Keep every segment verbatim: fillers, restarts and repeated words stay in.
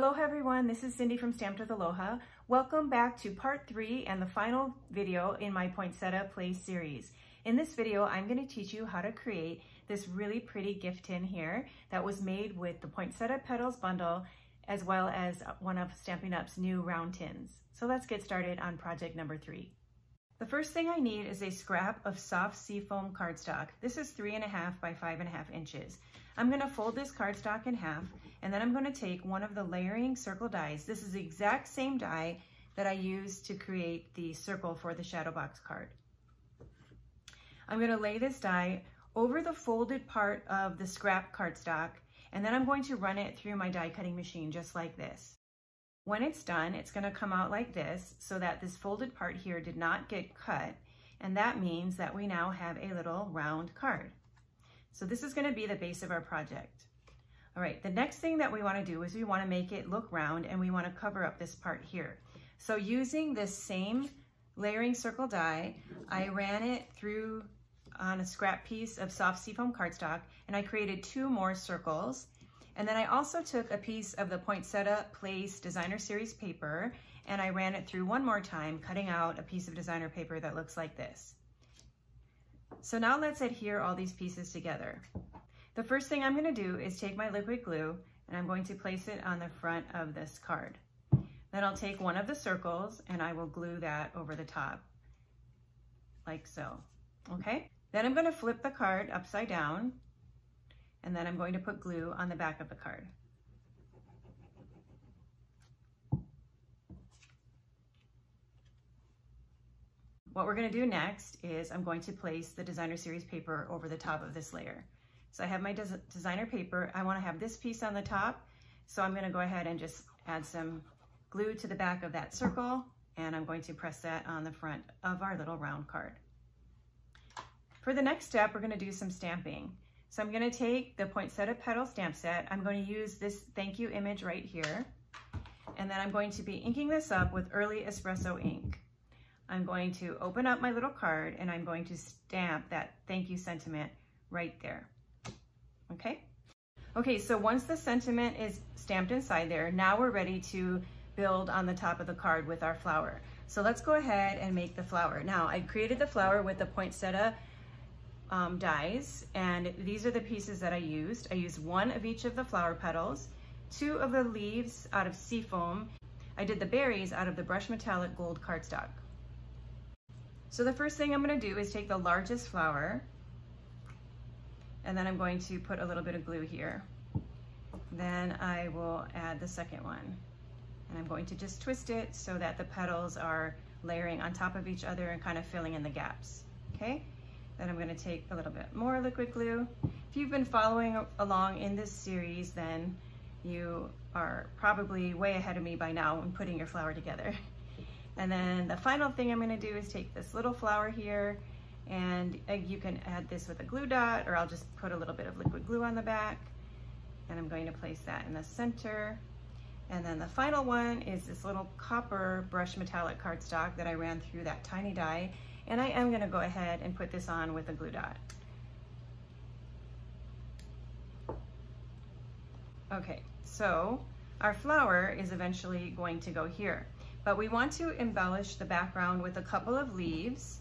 Aloha everyone, this is Cindy from Stamped with Aloha. Welcome back to part three and the final video in my Poinsettia Place series. In this video, I'm going to teach you how to create this really pretty gift tin here that was made with the Poinsettia Petals Bundle as well as one of Stampin' Up's new round tins. So let's get started on project number three. The first thing I need is a scrap of soft seafoam cardstock. This is three and a half by five and a half inches. I'm going to fold this cardstock in half, and then I'm going to take one of the layering circle dies. This is the exact same die that I used to create the circle for the shadow box card. I'm going to lay this die over the folded part of the scrap cardstock, and then I'm going to run it through my die cutting machine just like this. When it's done, it's going to come out like this so that this folded part here did not get cut, and that means that we now have a little round card. So this is going to be the base of our project. All right, the next thing that we want to do is we want to make it look round, and we want to cover up this part here. So using this same layering circle die, I ran it through on a scrap piece of soft seafoam cardstock, and I created two more circles. And then I also took a piece of the Poinsettia Place Designer Series paper, and I ran it through one more time, cutting out a piece of designer paper that looks like this. So now let's adhere all these pieces together. The first thing I'm going to do is take my liquid glue, and I'm going to place it on the front of this card. Then I'll take one of the circles and I will glue that over the top, like so. Okay? Then I'm going to flip the card upside down, and then I'm going to put glue on the back of the card. What we're going to do next is I'm going to place the Designer Series paper over the top of this layer. So I have my des- designer paper. I want to have this piece on the top, so I'm going to go ahead and just add some glue to the back of that circle, and I'm going to press that on the front of our little round card. For the next step, we're going to do some stamping. So I'm going to take the Poinsettia Petal stamp set. I'm going to use this thank you image right here, and then I'm going to be inking this up with Early Espresso ink. I'm going to open up my little card, and I'm going to stamp that thank you sentiment right there, okay? Okay, so once the sentiment is stamped inside there, now we're ready to build on the top of the card with our flower. So let's go ahead and make the flower. Now, I created the flower with the poinsettia um, dies, and these are the pieces that I used. I used one of each of the flower petals, two of the leaves out of seafoam. I did the berries out of the brushed metallic gold cardstock. So the first thing I'm going to do is take the largest flower, and then I'm going to put a little bit of glue here. Then I will add the second one, and I'm going to just twist it so that the petals are layering on top of each other and kind of filling in the gaps, okay? Then I'm going to take a little bit more liquid glue. If you've been following along in this series, then you are probably way ahead of me by now in putting your flower together. And then the final thing I'm going to do is take this little flower here, and you can add this with a glue dot, or I'll just put a little bit of liquid glue on the back, and I'm going to place that in the center. And then the final one is this little copper brushed metallic cardstock that I ran through that tiny die, and I am going to go ahead and put this on with a glue dot. Okay, so our flower is eventually going to go here. But we want to embellish the background with a couple of leaves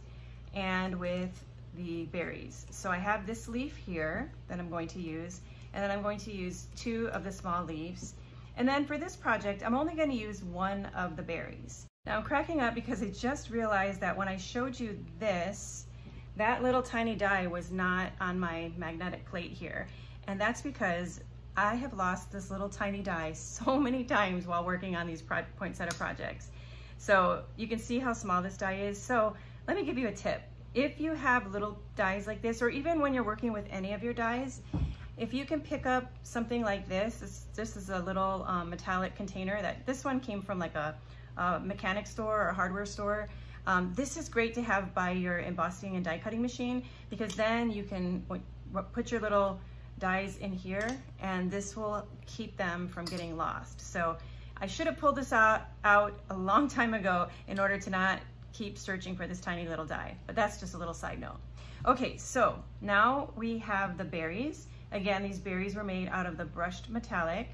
and with the berries. So I have this leaf here that I'm going to use, and then I'm going to use two of the small leaves. And then for this project, I'm only going to use one of the berries. Now I'm cracking up because I just realized that when I showed you this, that little tiny die was not on my magnetic plate here. And that's because I have lost this little tiny die so many times while working on these pro poinsettia projects. So you can see how small this die is. So let me give you a tip. If you have little dies like this, or even when you're working with any of your dies, if you can pick up something like this, this, this is a little um, metallic container that this one came from like a, a mechanic store or a hardware store. Um, this is great to have by your embossing and die cutting machine, because then you can put your little dies in here, and this will keep them from getting lost. So I should have pulled this out, out a long time ago in order to not keep searching for this tiny little die, but that's just a little side note. Okay, so now we have the berries. Again, these berries were made out of the brushed metallic.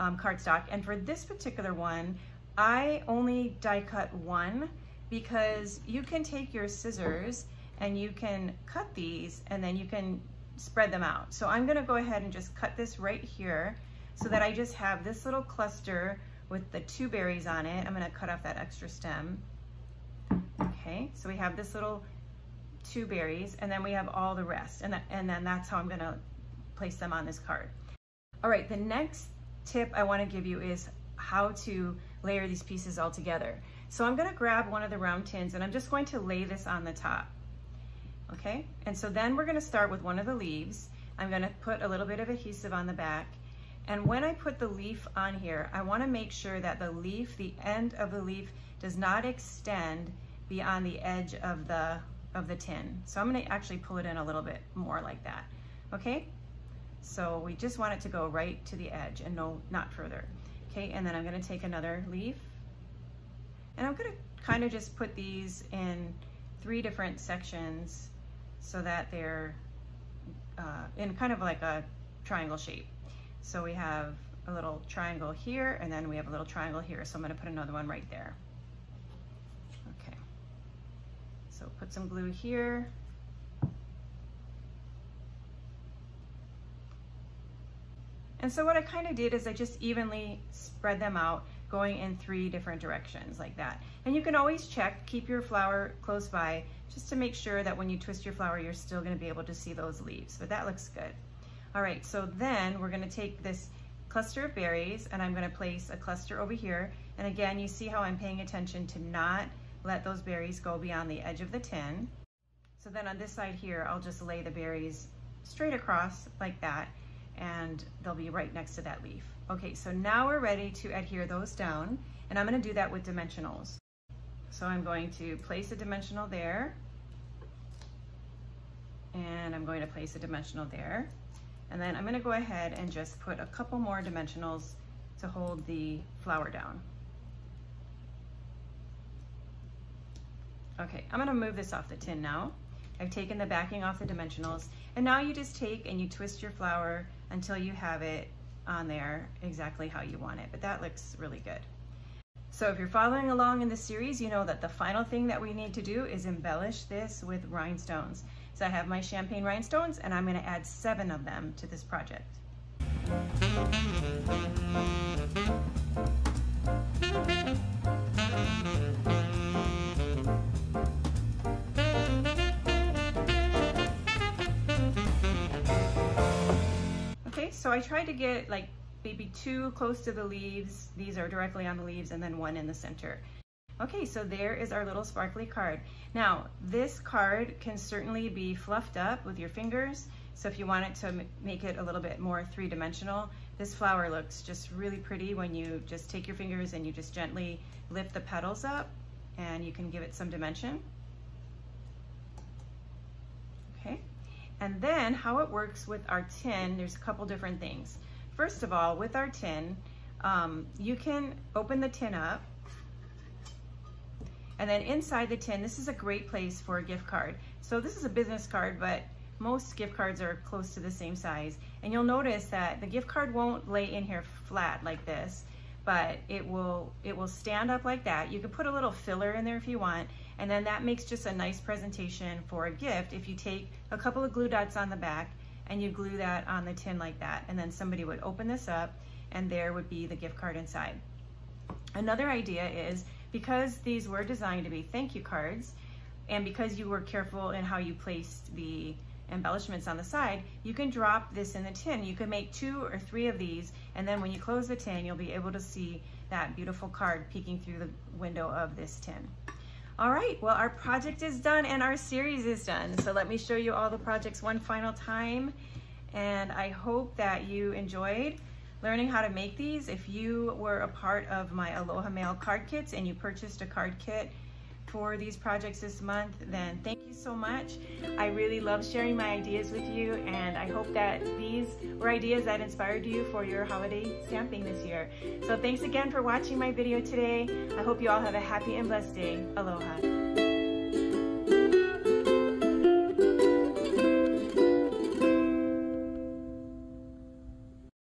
um, cardstock. And for this particular one, I only die cut one because you can take your scissors and you can cut these and then you can spread them out. So I'm gonna go ahead and just cut this right here so that I just have this little cluster with the two berries on it. I'm gonna cut off that extra stem. Okay, so we have this little two berries and then we have all the rest. And, th and then that's how I'm gonna place them on this card. All right, the next tip I wanna give you is how to layer these pieces all together. So I'm gonna grab one of the round tins and I'm just going to lay this on the top. Okay, and so then we're gonna start with one of the leaves. I'm gonna put a little bit of adhesive on the back. And when I put the leaf on here, I wanna make sure that the leaf, the end of the leaf does not extend beyond the edge of the, of the tin. So I'm gonna actually pull it in a little bit more like that, okay? So we just want it to go right to the edge and no, not further. Okay, and then I'm gonna take another leaf and I'm gonna kind of just put these in three different sections so that they're uh, in kind of like a triangle shape. So we have a little triangle here and then we have a little triangle here. So I'm gonna put another one right there. Okay, so put some glue here. And so what I kind of did is I just evenly spread them out, going in three different directions like that. And you can always check, keep your flower close by, just to make sure that when you twist your flower, you're still gonna be able to see those leaves, but that looks good. All right, so then we're gonna take this cluster of berries and I'm gonna place a cluster over here. And again, you see how I'm paying attention to not let those berries go beyond the edge of the tin. So then on this side here, I'll just lay the berries straight across like that, and they'll be right next to that leaf. Okay, so now we're ready to adhere those down, and I'm gonna do that with dimensionals. So I'm going to place a dimensional there, and I'm going to place a dimensional there, and then I'm gonna go ahead and just put a couple more dimensionals to hold the flower down. Okay, I'm gonna move this off the tin now. I've taken the backing off the dimensionals, and now you just take and you twist your flower until you have it on there exactly how you want it, but that looks really good. So if you're following along in this series, you know that the final thing that we need to do is embellish this with rhinestones. So I have my champagne rhinestones, and I'm gonna add seven of them to this project. So I tried to get like maybe two close to the leaves. These are directly on the leaves, and then one in the center. Okay, so there is our little sparkly card. Now, this card can certainly be fluffed up with your fingers. So if you want it to make it a little bit more three-dimensional, this flower looks just really pretty when you just take your fingers and you just gently lift the petals up, and you can give it some dimension. And then how it works with our tin, there's a couple different things. First of all, with our tin, um, you can open the tin up, and then inside the tin, this is a great place for a gift card. So this is a business card, but most gift cards are close to the same size. And you'll notice that the gift card won't lay in here flat like this, but it will, it will stand up like that. You can put a little filler in there if you want, and then that makes just a nice presentation for a gift if you take a couple of glue dots on the back and you glue that on the tin like that, and then somebody would open this up and there would be the gift card inside. Another idea is, because these were designed to be thank you cards, and because you were careful in how you placed the embellishments on the side, you can drop this in the tin. You can make two or three of these, and then when you close the tin, you'll be able to see that beautiful card peeking through the window of this tin. All right, well, our project is done and our series is done. So let me show you all the projects one final time. And I hope that you enjoyed learning how to make these. If you were a part of my Aloha Mail card kits and you purchased a card kit for these projects this month, then thank you so much. I really love sharing my ideas with you, and I hope that these were ideas that inspired you for your holiday stamping this year. So thanks again for watching my video today. I hope you all have a happy and blessed day. Aloha.